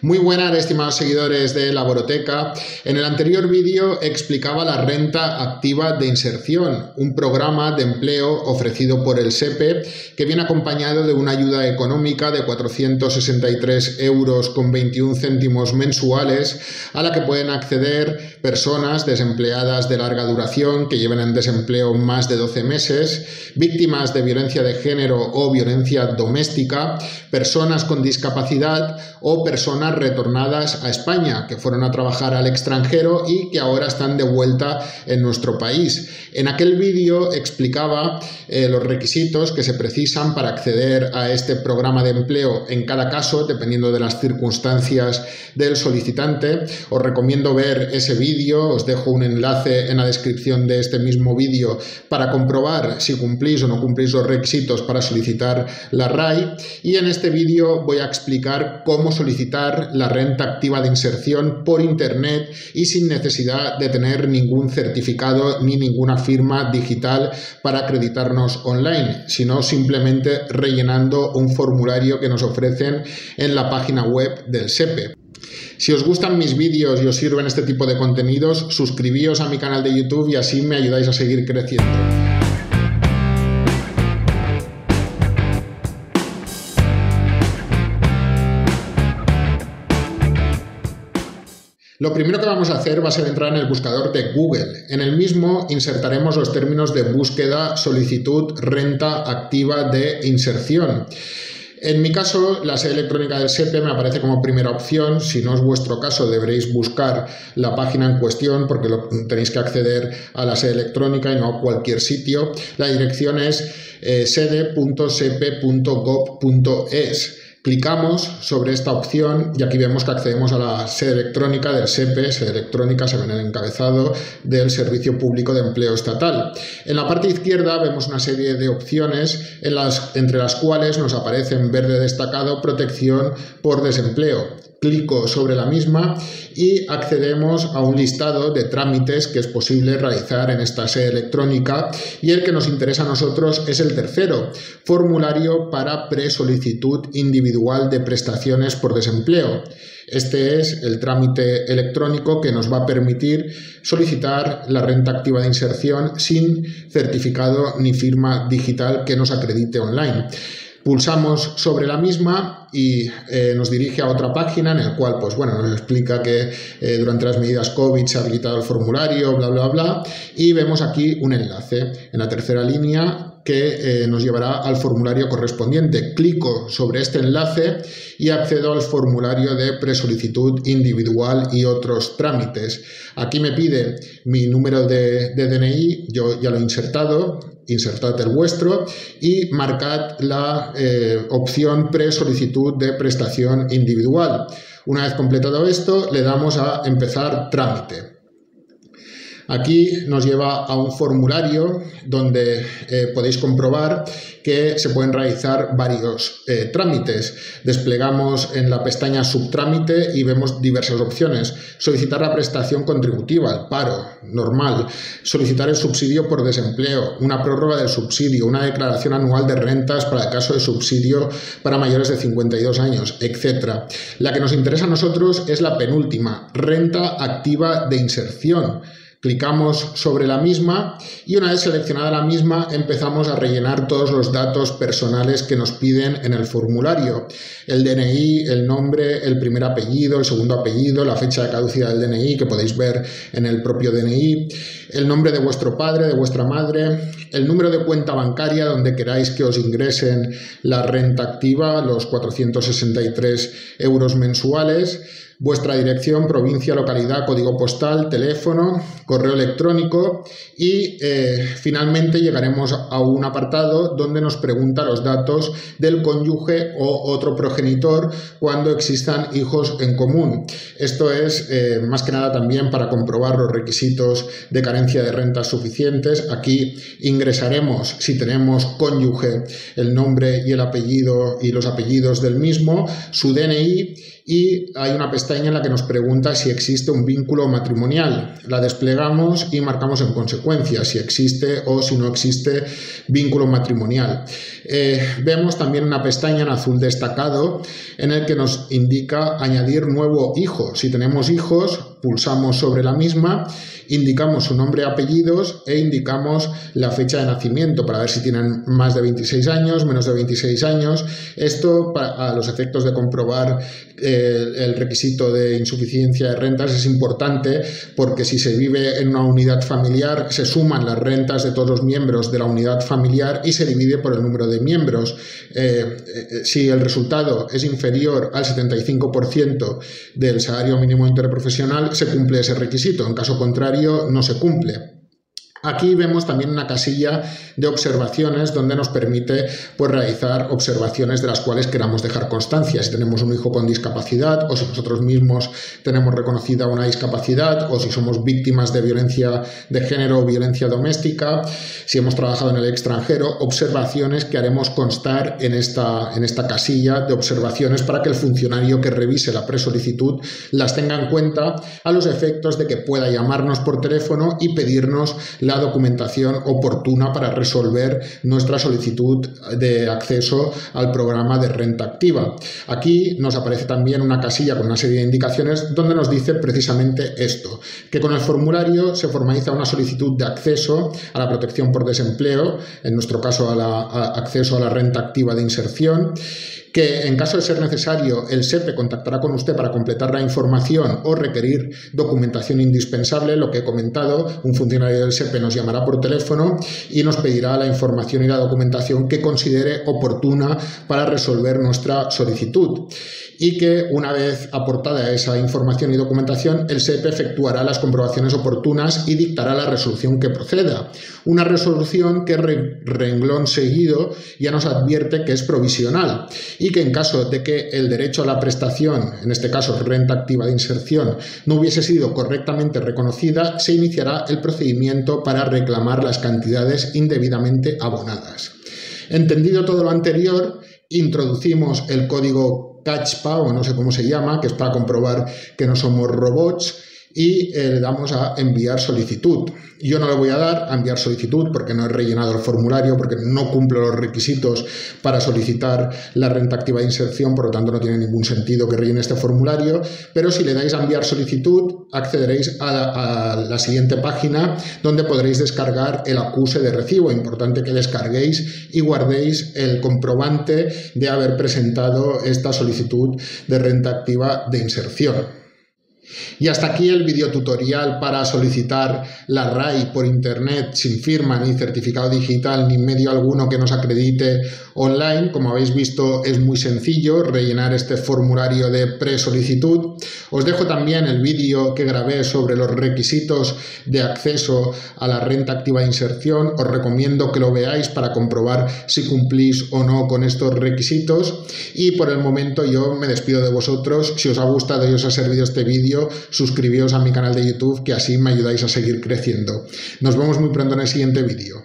Muy buenas, estimados seguidores de Laboroteca. En el anterior vídeo explicaba la renta activa de inserción, un programa de empleo ofrecido por el SEPE que viene acompañado de una ayuda económica de 463,21 € mensuales a la que pueden acceder personas desempleadas de larga duración que lleven en desempleo más de 12 meses, víctimas de violencia de género o violencia doméstica, personas con discapacidad o personas retornadas a España, que fueron a trabajar al extranjero y que ahora están de vuelta en nuestro país. En aquel vídeo explicaba los requisitos que se precisan para acceder a este programa de empleo en cada caso, dependiendo de las circunstancias del solicitante. Os recomiendo ver ese vídeo, os dejo un enlace en la descripción de este mismo vídeo para comprobar si cumplís o no cumplís los requisitos para solicitar la RAI. Y en este vídeo voy a explicar cómo solicitar la renta activa de inserción por internet y sin necesidad de tener ningún certificado ni ninguna firma digital para acreditarnos online, sino simplemente rellenando un formulario que nos ofrecen en la página web del SEPE. Si os gustan mis vídeos y os sirven este tipo de contenidos, suscribíos a mi canal de YouTube y así me ayudáis a seguir creciendo. Lo primero que vamos a hacer va a ser entrar en el buscador de Google. En el mismo insertaremos los términos de búsqueda, solicitud, renta activa de inserción. En mi caso, la sede electrónica del SEPE me aparece como primera opción. Si no es vuestro caso, deberéis buscar la página en cuestión porque tenéis que acceder a la sede electrónica y no a cualquier sitio. La dirección es sede.sepe.gov.es. Clicamos sobre esta opción y aquí vemos que accedemos a la sede electrónica del SEPE, sede electrónica, se ve en el encabezado del Servicio Público de Empleo Estatal. En la parte izquierda vemos una serie de opciones entre las cuales nos aparece en verde destacado protección por desempleo. Clico sobre la misma y accedemos a un listado de trámites que es posible realizar en esta sede electrónica y el que nos interesa a nosotros es el tercero, formulario para presolicitud individual de prestaciones por desempleo. Este es el trámite electrónico que nos va a permitir solicitar la renta activa de inserción sin certificado ni firma digital que nos acredite online. Pulsamos sobre la misma y nos dirige a otra página en el cual, pues bueno, nos explica que durante las medidas COVID se ha habilitado el formulario, bla, bla, bla, y vemos aquí un enlace en la tercera línea que nos llevará al formulario correspondiente. Clico sobre este enlace y accedo al formulario de presolicitud individual y otros trámites. Aquí me pide mi número de DNI, yo ya lo he insertado, insertad el vuestro y marcad la opción presolicitud de prestación individual. Una vez completado esto, le damos a empezar trámite. Aquí nos lleva a un formulario donde podéis comprobar que se pueden realizar varios trámites. Desplegamos en la pestaña subtrámite y vemos diversas opciones. Solicitar la prestación contributiva, el paro, normal. Solicitar el subsidio por desempleo, una prórroga del subsidio, una declaración anual de rentas para el caso de subsidio para mayores de 52 años, etc. La que nos interesa a nosotros es la penúltima, renta activa de inserción. Clicamos sobre la misma y una vez seleccionada la misma empezamos a rellenar todos los datos personales que nos piden en el formulario. El DNI, el nombre, el primer apellido, el segundo apellido, la fecha de caducidad del DNI que podéis ver en el propio DNI, el nombre de vuestro padre, de vuestra madre, el número de cuenta bancaria donde queráis que os ingresen la renta activa, los 463 € mensuales, vuestra dirección, provincia, localidad, código postal, teléfono, correo electrónico y finalmente llegaremos a un apartado donde nos pregunta los datos del cónyuge o otro progenitor cuando existan hijos en común. Esto es más que nada también para comprobar los requisitos de carencia de rentas suficientes. Aquí ingresaremos, si tenemos cónyuge, el nombre y el apellido y los apellidos del mismo, su DNI y hay una pestaña pestaña en la que nos pregunta si existe un vínculo matrimonial. La desplegamos y marcamos en consecuencia si existe o si no existe vínculo matrimonial. Vemos también una pestaña en azul destacado en el que nos indica añadir nuevo hijo. Si tenemos hijos, pulsamos sobre la misma, indicamos su nombre y apellidos e indicamos la fecha de nacimiento para ver si tienen más de 26 años, menos de 26 años. Esto, a los efectos de comprobar el requisito de insuficiencia de rentas, es importante porque si se vive en una unidad familiar se suman las rentas de todos los miembros de la unidad familiar y se divide por el número de miembros. Si el resultado es inferior al 75% del salario mínimo interprofesional, se cumple ese requisito. En caso contrario, no se cumple. Aquí vemos también una casilla de observaciones donde nos permite, pues, realizar observaciones de las cuales queramos dejar constancia. Si tenemos un hijo con discapacidad o si nosotros mismos tenemos reconocida una discapacidad o si somos víctimas de violencia de género o violencia doméstica, si hemos trabajado en el extranjero, observaciones que haremos constar en esta casilla de observaciones para que el funcionario que revise la presolicitud las tenga en cuenta a los efectos de que pueda llamarnos por teléfono y pedirnos la documentación oportuna para resolver nuestra solicitud de acceso al programa de renta activa. Aquí nos aparece también una casilla con una serie de indicaciones donde nos dice precisamente esto, que con el formulario se formaliza una solicitud de acceso a la protección por desempleo, en nuestro caso acceso a la renta activa de inserción, que en caso de ser necesario el SEPE contactará con usted para completar la información o requerir documentación indispensable, lo que he comentado, un funcionario del SEPE nos llamará por teléfono y nos pedirá la información y la documentación que considere oportuna para resolver nuestra solicitud y que una vez aportada esa información y documentación el SEPE efectuará las comprobaciones oportunas y dictará la resolución que proceda. Una resolución que renglón seguido ya nos advierte que es provisional y que en caso de que el derecho a la prestación, en este caso renta activa de inserción, no hubiese sido correctamente reconocida, se iniciará el procedimiento para reclamar las cantidades indebidamente abonadas. Entendido todo lo anterior, introducimos el código CACHPA, o no sé cómo se llama, que es para comprobar que no somos robots, y le damos a enviar solicitud. Yo no le voy a dar a enviar solicitud porque no he rellenado el formulario, porque no cumplo los requisitos para solicitar la renta activa de inserción, por lo tanto no tiene ningún sentido que rellene este formulario, pero si le dais a enviar solicitud accederéis a la siguiente página donde podréis descargar el acuse de recibo. Importante que descarguéis y guardéis el comprobante de haber presentado esta solicitud de renta activa de inserción. Y hasta aquí el videotutorial para solicitar la RAI por internet sin firma, ni certificado digital, ni medio alguno que nos acredite online. Como habéis visto, es muy sencillo rellenar este formulario de presolicitud. Os dejo también el vídeo que grabé sobre los requisitos de acceso a la renta activa de inserción. Os recomiendo que lo veáis para comprobar si cumplís o no con estos requisitos. Y por el momento yo me despido de vosotros. Si os ha gustado y os ha servido este vídeo, suscribíos a mi canal de YouTube, que así me ayudáis a seguir creciendo. Nos vemos muy pronto en el siguiente vídeo.